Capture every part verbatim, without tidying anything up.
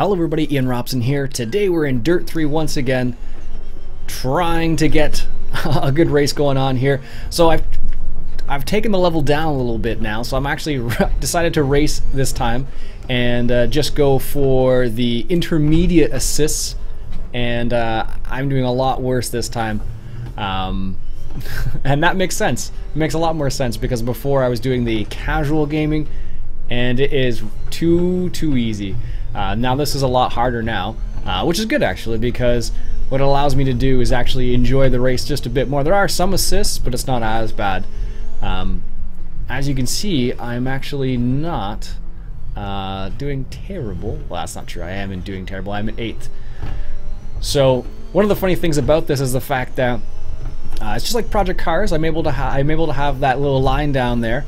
Hello everybody, Iain Robson here. Today we're in Dirt three once again, trying to get a good race going on here. So I've I've taken the level down a little bit now, so I'm actually decided to race this time and uh, just go for the intermediate assists, and uh, I'm doing a lot worse this time. Um, and that makes sense. It makes a lot more sense because before I was doing the casual gaming and it is too, too easy. Uh, now this is a lot harder now, uh, which is good actually, because what it allows me to do is actually enjoy the race just a bit more. There are some assists, but it's not as bad. Um, as you can see, I'm actually not uh, doing terrible. Well, that's not true. I am doing terrible. I'm in eighth. So one of the funny things about this is the fact that uh, it's just like Project Cars. I'm able to ha I'm able to have that little line down there.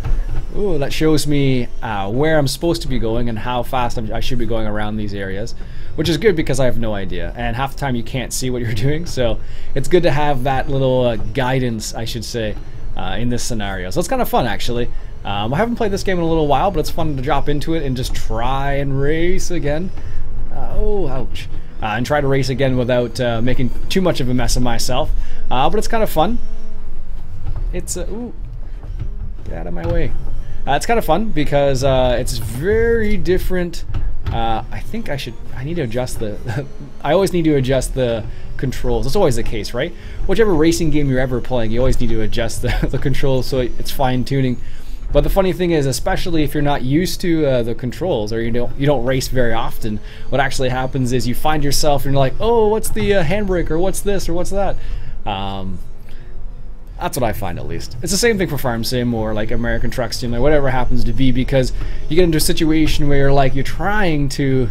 Ooh, that shows me uh, where I'm supposed to be going and how fast I'm, I should be going around these areas, which is good because I have no idea, and half the time you can't see what you're doing, so it's good to have that little uh, guidance, I should say, uh, in this scenario. So it's kind of fun actually. Um, I haven't played this game in a little while, but it's fun to drop into it and just try and race again. Uh, oh, ouch. Uh, and try to race again without uh, making too much of a mess of myself, uh, but it's kind of fun. It's, uh, ooh, get out of my way. Uh, it's kind of fun because uh, it's very different. Uh, I think I should, I need to adjust the, I always need to adjust the controls. It's always the case, right? Whichever racing game you're ever playing, you always need to adjust the, the controls so it's fine tuning. But the funny thing is, especially if you're not used to uh, the controls, or you don't, you don't race very often, what actually happens is you find yourself and you're like, oh, what's the uh, handbrake, or what's this, or what's that? Um, That's what I find, at least. It's the same thing for Farm Sim or like American Truck Steam, like whatever happens to be, because you get into a situation where you're like, you're trying to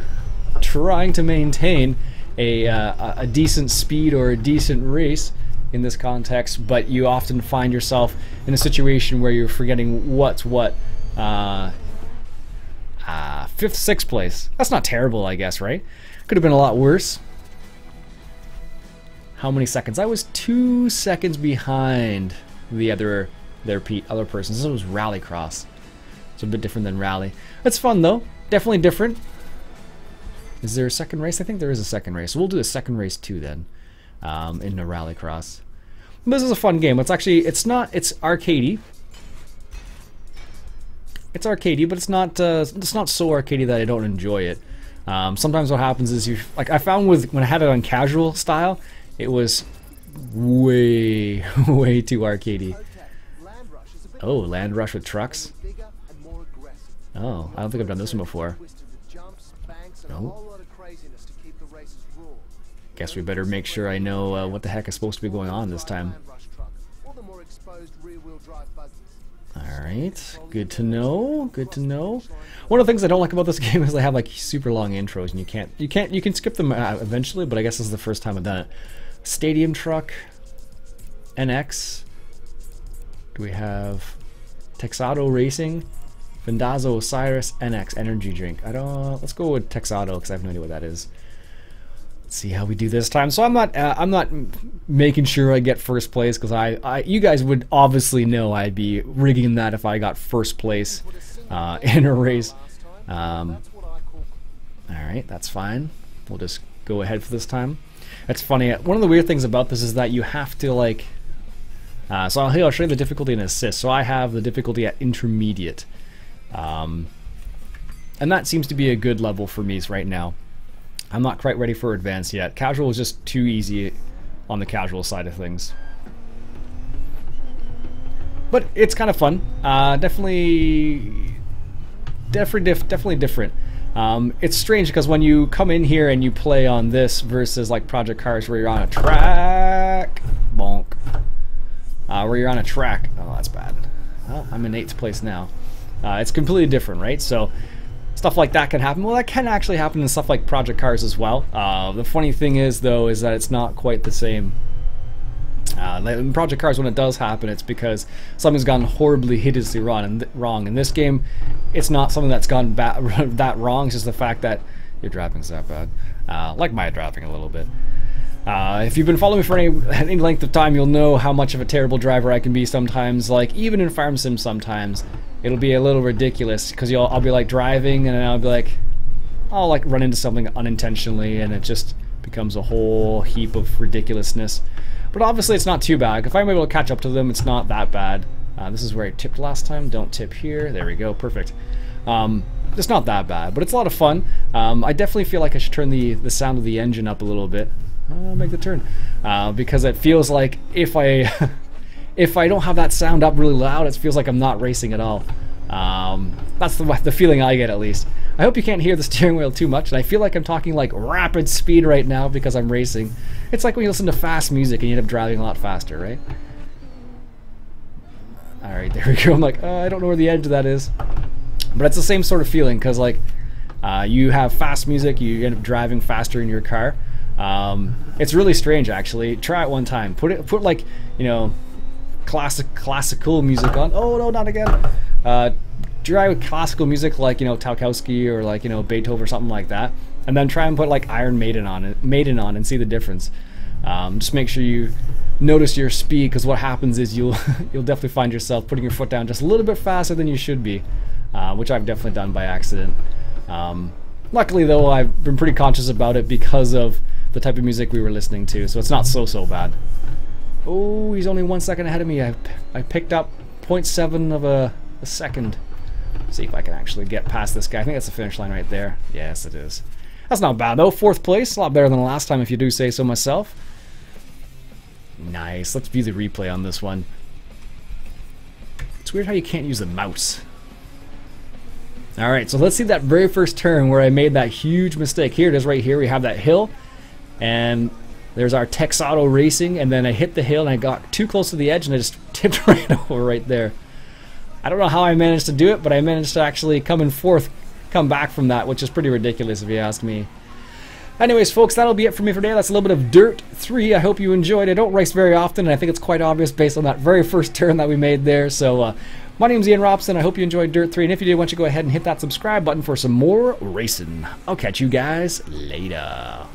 trying to maintain a, uh, a decent speed or a decent race in this context, but you often find yourself in a situation where you're forgetting what's what. Uh, uh, fifth, sixth place. That's not terrible, I guess, right? Could have been a lot worse. How many seconds? I was two seconds behind the other their other person. This was Rallycross. It's a bit different than Rally. It's fun though. Definitely different. Is there a second race? I think there is a second race. So we'll do a second race too then, um, in the Rallycross. This is a fun game. It's actually it's not it's arcadey. It's arcadey, but it's not uh, it's not so arcadey that I don't enjoy it. Um, sometimes what happens is you like I found with when I had it on casual style. It was way, way too arcadey. Oh, Land Rush with trucks? Oh, I don't think I've done this one before. No. Guess we better make sure I know uh, what the heck is supposed to be going on this time. Alright, good to know, good to know. One of the things I don't like about this game is they have like super long intros and you can't, you can't, you can skip them uh, eventually, but I guess this is the first time I've done it. Stadium Truck, N X, do we have Texaco Racing, Vendazo Osiris, N X, Energy Drink. I don't, let's go with Texaco because I have no idea what that is. Let's see how we do this time. So I'm not, uh, I'm not making sure I get first place because I, I, you guys would obviously know I'd be rigging that if I got first place uh, in a race. Um, Alright, that's fine. We'll just go ahead for this time. That's funny. One of the weird things about this is that you have to like. Uh, so here I'll show you the difficulty in assist. So I have the difficulty at intermediate, um, and that seems to be a good level for me right now. I'm not quite ready for advanced yet. Casual is just too easy on the casual side of things, but it's kind of fun. Uh, definitely, definitely, diff definitely different. Um, it's strange because when you come in here and you play on this versus like Project Cars where you're on a track, bonk, uh, where you're on a track, oh that's bad, well, I'm in eighth place now, uh, it's completely different, right? So stuff like that can happen. Well, that can actually happen in stuff like Project Cars as well. Uh, the funny thing is though is that it's not quite the same. Uh, in Project Cars, when it does happen, it's because something's gone horribly, hideously wrong. And wrong in this game, it's not something that's gone that wrong. It's just the fact that your driving's that bad, uh, like my driving a little bit. Uh, if you've been following me for any, any length of time, you'll know how much of a terrible driver I can be sometimes. Like even in Farm Sim, sometimes it'll be a little ridiculous because I'll be like driving, and I'll be like, I'll like run into something unintentionally and it just becomes a whole heap of ridiculousness. But obviously it's not too bad. If I'm able to catch up to them, it's not that bad. Uh, this is where I tipped last time. Don't tip here. There we go. Perfect. Um, it's not that bad, but it's a lot of fun. Um, I definitely feel like I should turn the, the sound of the engine up a little bit. I'll make the turn. Uh, because it feels like if I if I don't have that sound up really loud, it feels like I'm not racing at all. Um, that's the, the feeling I get, at least. I hope you can't hear the steering wheel too much, and I feel like I'm talking like rapid speed right now because I'm racing. It's like when you listen to fast music and you end up driving a lot faster, right? Alright, there we go. I'm like, uh, I don't know where the edge of that is. But it's the same sort of feeling, because like uh, you have fast music, you end up driving faster in your car. Um, it's really strange, actually. Try it one time. Put it, put like, you know, classic classical music on. Oh no, not again. Uh, try with classical music like, you know, Tchaikovsky or like, you know, Beethoven or something like that, and then try and put like Iron Maiden on it, Maiden on, and see the difference. Um, just make sure you notice your speed, because what happens is you'll you'll definitely find yourself putting your foot down just a little bit faster than you should be, uh, which I've definitely done by accident. Um, luckily though, I've been pretty conscious about it because of the type of music we were listening to, so it's not so so bad. Oh, he's only one second ahead of me. I I picked up zero point seven of a, a second. Let's see if I can actually get past this guy. I think that's the finish line right there. Yes, it is. That's not bad though. Fourth place, a lot better than the last time, if you do say so myself. Nice. Let's view the replay on this one. It's weird how you can't use the mouse. All right, so let's see that very first turn where I made that huge mistake. Here it is, right here. We have that hill, and there's our Texaco racing, and then I hit the hill and I got too close to the edge and I just tipped right over right there. I don't know how I managed to do it, but I managed to actually come in fourth, come back from that, which is pretty ridiculous if you ask me. Anyways, folks, that'll be it for me for today. That's a little bit of Dirt three. I hope you enjoyed. I don't race very often, and I think it's quite obvious based on that very first turn that we made there. So uh, my name's Iain Robson. I hope you enjoyed Dirt three, and if you did, why don't you go ahead and hit that subscribe button for some more racing. I'll catch you guys later.